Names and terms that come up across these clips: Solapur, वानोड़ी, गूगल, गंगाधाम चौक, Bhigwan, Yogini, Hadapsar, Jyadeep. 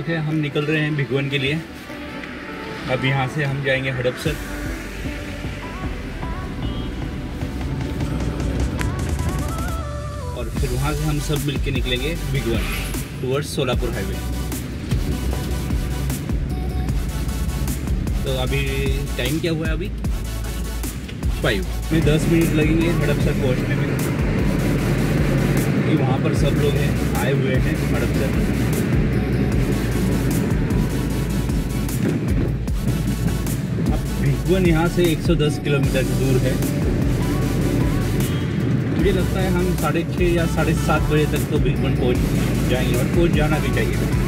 Okay, हम निकल रहे हैं भिगवन के लिए। अब यहाँ से हम जाएंगे हड़पसर। और फिर वहाँ से हम सब मिलके निकलेंगे भिगवन टुवर्ड्स सोलापुर हाईवे। तो अभी टाइम क्या हुआ है? अभी 5 में 10 मिनट लगेंगे हड़पसर पहुँचने में। वहाँ पर सब लोग हैं, आए हुए हैं हड़पसर। भिगवन यहाँ से 110 किलोमीटर दूर है। मुझे लगता है हम 6:30 या 7:30 बजे तक तो भिगवन पहुँच जाएंगे, और पहुँच जाना भी चाहिए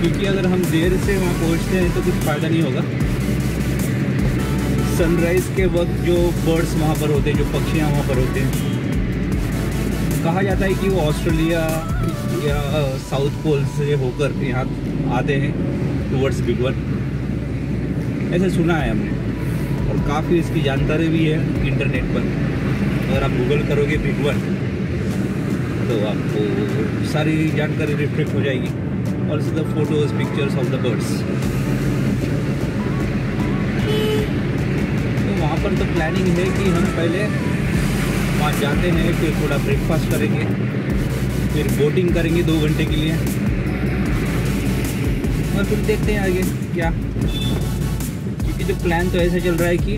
क्योंकि अगर हम देर से वहाँ पहुँचते हैं तो कुछ फ़ायदा नहीं होगा। सनराइज़ के वक्त जो बर्ड्स वहाँ पर होते हैं, जो पक्षियाँ वहाँ पर होते हैं, कहा जाता है कि वो ऑस्ट्रेलिया या साउथ पोल से होकर यहाँ आते हैं टूवर्ड्स भिगवन, ऐसे सुना है हमने। और काफ़ी इसकी जानकारी भी है इंटरनेट पर। अगर आप गूगल करोगे भिगवन तो आपको सारी जानकारी रिफ्लेक्ट हो जाएगी। Also the photos, pictures of the birds. तो वहाँ पर तो प्लानिंग है कि हम पहले वहाँ जाते हैं, फिर थोड़ा ब्रेकफास्ट करेंगे, फिर बोटिंग करेंगे 2 घंटे के लिए, और फिर देखते हैं आगे क्या। क्योंकि तो प्लान तो ऐसा चल रहा है कि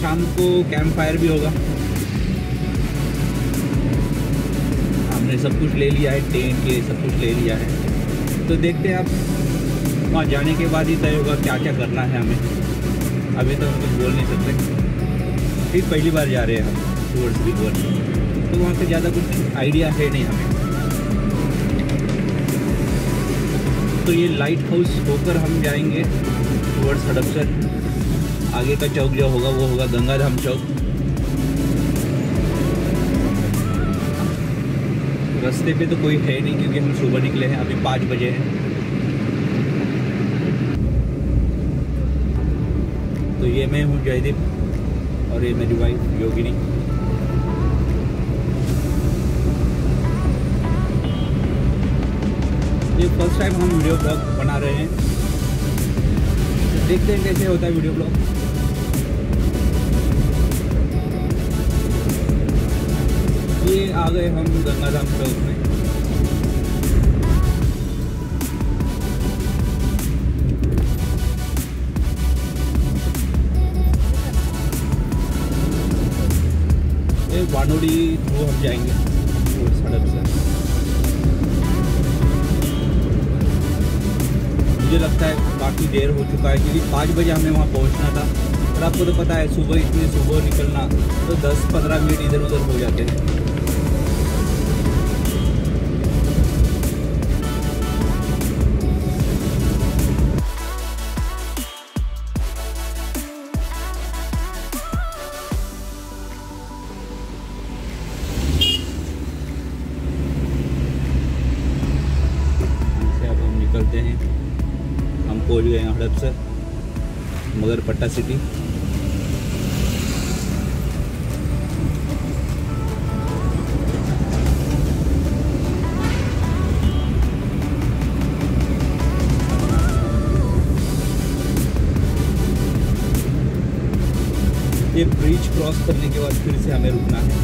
शाम को कैंप फायर भी होगा। हमने सब कुछ ले लिया है, टेंट ये सब कुछ ले लिया है। तो देखते हैं, आप वहाँ जाने के बाद ही तय होगा क्या क्या करना है हमें। अभी तो हम कुछ बोल नहीं सकते, फिर पहली बार जा रहे हैं हम टूवर्ड्स भिगवन, तो वहाँ पे ज़्यादा कुछ आइडिया है नहीं हमें। तो ये लाइट हाउस होकर हम जाएंगे टूवर्ड्स हड़पसर। आगे का चौक जो होगा वो होगा गंगाधाम चौक। रास्ते पे तो कोई है नहीं क्योंकि हम सुबह निकले हैं, अभी 5 बजे हैं। तो ये मैं हूँ जयदीप, और ये मेरी वाइफ योगिनी। ये फर्स्ट टाइम हम वीडियो ब्लॉग बना रहे हैं, तो देखते हैं कैसे होता है वीडियो ब्लॉग। ये आ गए हम गंगाधाम चौक में। वानोड़ी वो हम जाएंगे सड़क से। मुझे लगता है काफ़ी देर हो चुका है क्योंकि 5 बजे हमें वहाँ पहुँचना था, और आपको तो पता है सुबह इतनी सुबह निकलना तो 10-15 मिनट इधर उधर हो जाते हैं। पहुँच गए हैं हड़पसर, मगर पट्टा सिटी। ये ब्रिज क्रॉस करने के बाद फिर से हमें रुकना है।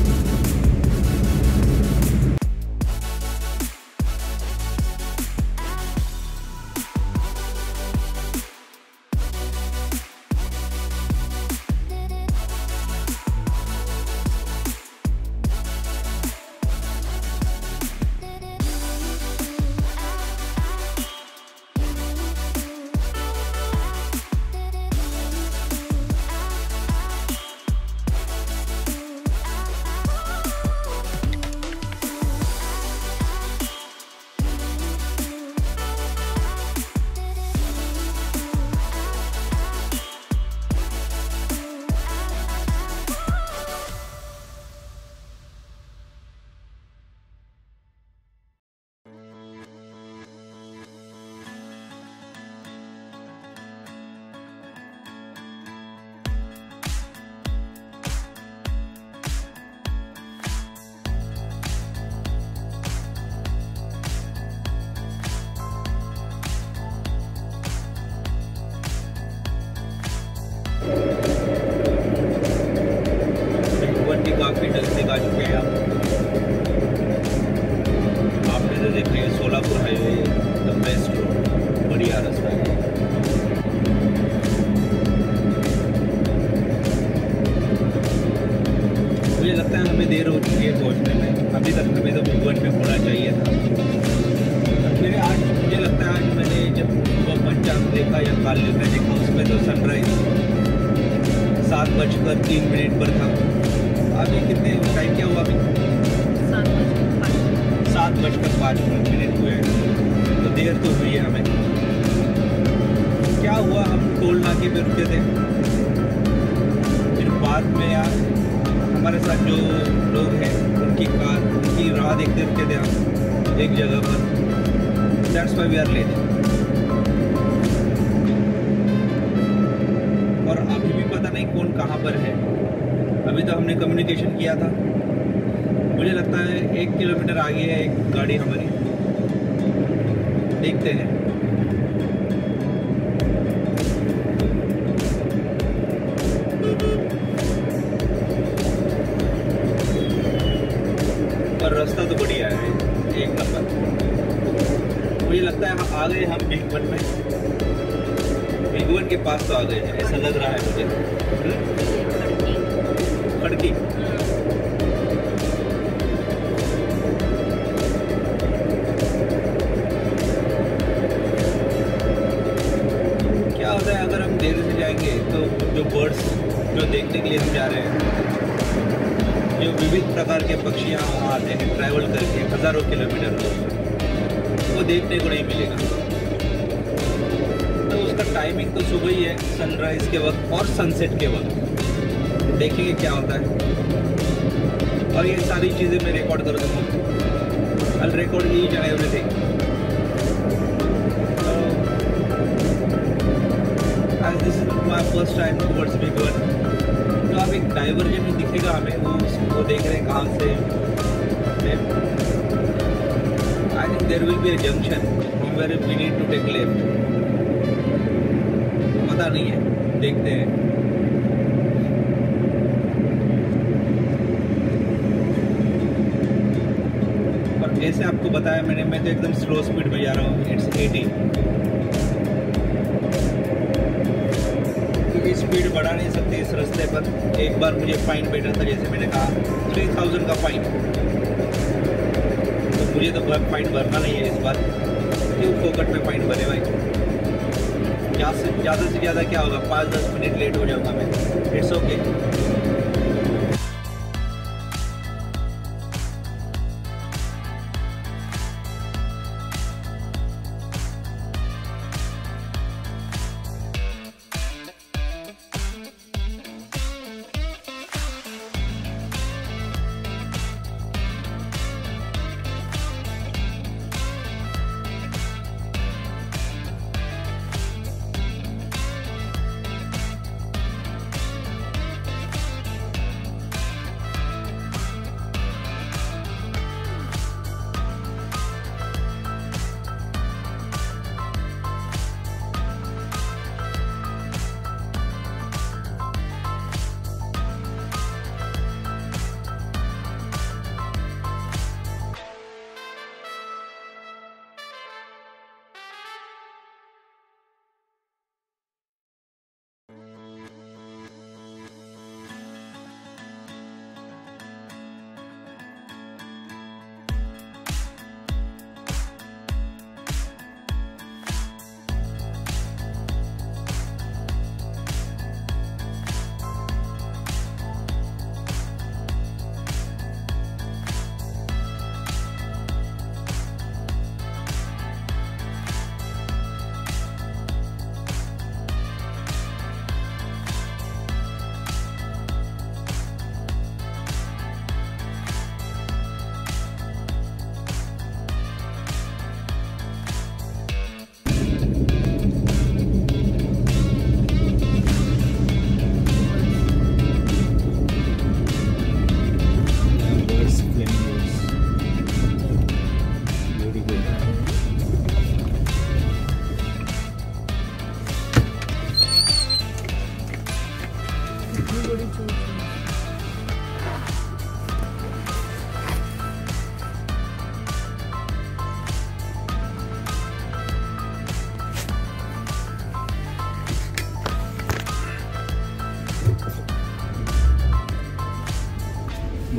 देर हो चुकी है पहुँचने में। अभी तक हमें तो भिगवन में होना चाहिए था। फिर आज मुझे लगता है, आज मैंने जब सुबह पंचांग देखा या काल लेकर देखा उसमें तो सनराइज़ 7:03 पर था। अभी कितने टाइम क्या हुआ? अभी 7:05 हुए हैं, तो देर तो हुई है हमें। क्या हुआ, हम टोल नाके पे रुके थे, फिर बाद में यार हमारे साथ जो लोग हैं उनकी कार, उनकी राह देखते रुके थे हम एक जगह पर। That's why we are late. और अभी भी पता नहीं कौन कहाँ पर है। अभी तो हमने कम्युनिकेशन किया था, मुझे लगता है 1 किलोमीटर आगे है एक गाड़ी हमारी, देखते हैं। पर रास्ता तो बढ़िया है, एक नंबर। मुझे लगता है हम आ गए, हम भिगवन में, भिगवन के पास तो आ गए हैं ऐसा लग रहा है मुझे। खड़की जो बर्ड्स जो देखने के लिए हम जा रहे हैं, जो विभिन्न प्रकार के पक्षी यहाँ आते हैं ट्रैवल करके हज़ारों किलोमीटर दूर, वो देखने को नहीं मिलेगा। तो उसका टाइमिंग तो सुबह ही है, सनराइज के वक्त और सनसेट के वक्त। देखेंगे क्या होता है। और ये सारी चीज़ें मैं रिकॉर्ड कर दूँगा, I record each and everything. This is my first time towards Bhigwan. तो आप एक डाइवर्जन ही दिखेगा हमें, वो देख रहे हैं कहाँ से। I think there will be a junction where we need to take left, पता नहीं है, देखते हैं। और जैसे आपको बताया मैंने, मैं तो एकदम स्लो स्पीड में जा रहा हूँ, इट्स 80। स्पीड बढ़ा नहीं सकते इस रास्ते पर। एक बार मुझे फाइन बैठा था, जैसे मैंने कहा 3000 का फाइन, तो मुझे तो फाइन भरना नहीं है इस बार। क्यों फोकट में फाइन भरे भाई? ज़्यादा से ज़्यादा क्या होगा, 5-10 मिनट लेट हो जाऊँगा मैं। It's okay.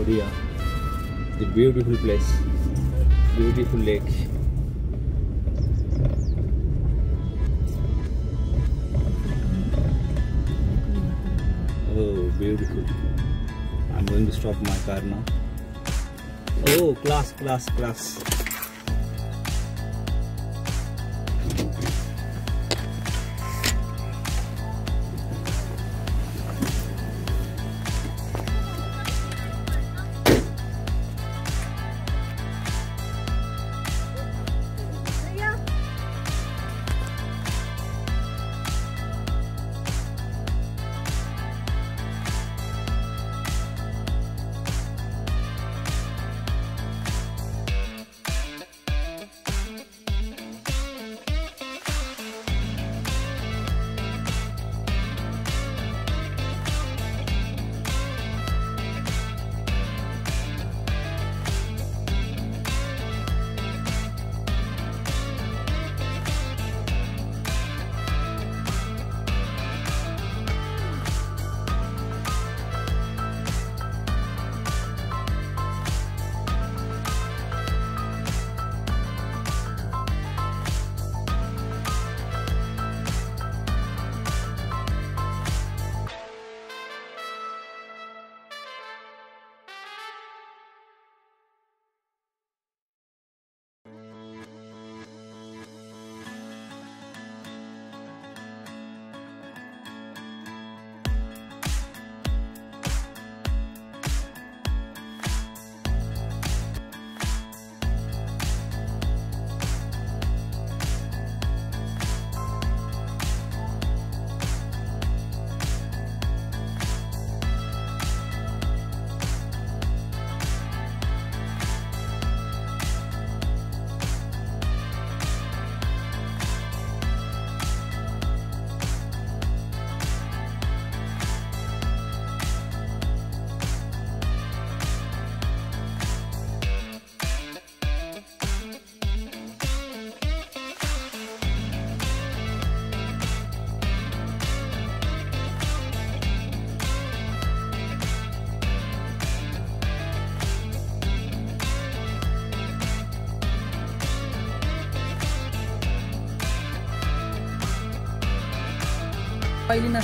Muria, the beautiful place, beautiful lake. Oh, beautiful. I'm going to stop my car now. Oh, class.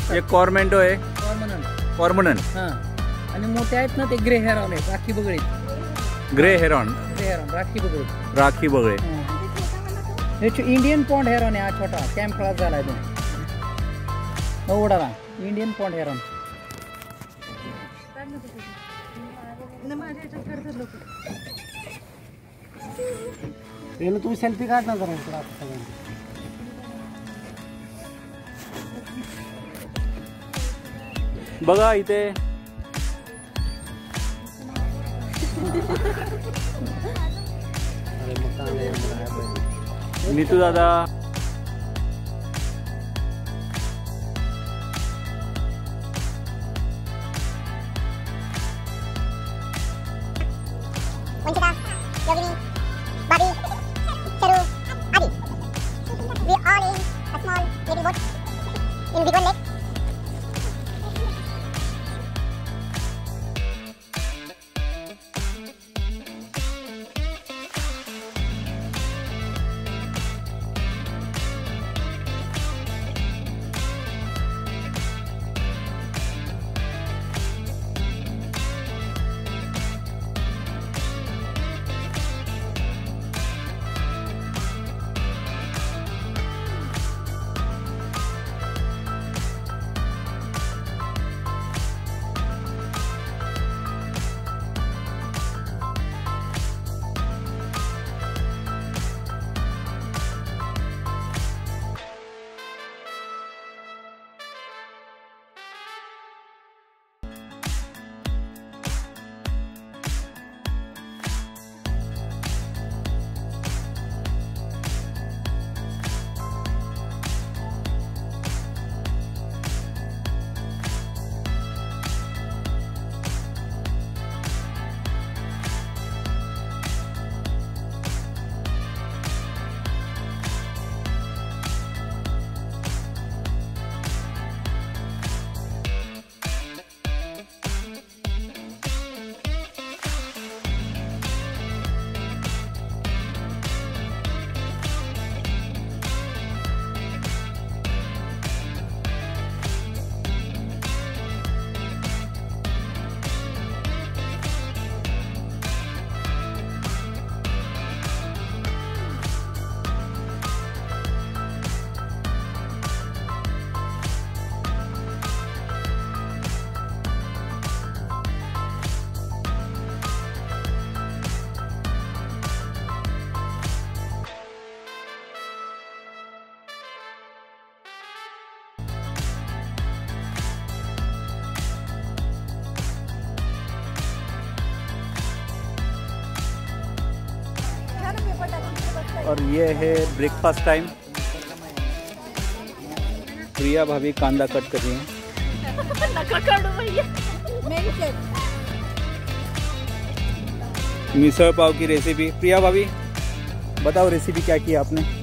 हे कॉर्मेंटो आहे, कॉर्मोनन हां, आणि मोठे आहेत ना ते ग्रे हेरॉन आहेत, राखी बगळे, ग्रे हेरॉन राखी बगळे हे इंडियन पॉन्ड हेरॉन आहे, हा छोटा कॅम्प क्लास झालाय तो ओडाला इंडियन पॉन्ड हेरॉन तुम्ही सेल्फी काढ ना जरा बघा इथे नीतू दादा और ये है ब्रेकफास्ट टाइम। प्रिया भाभी कांदा कट कर रही हैं। मिसल पाव की रेसिपी। प्रिया भाभी बताओ रेसिपी क्या की आपने?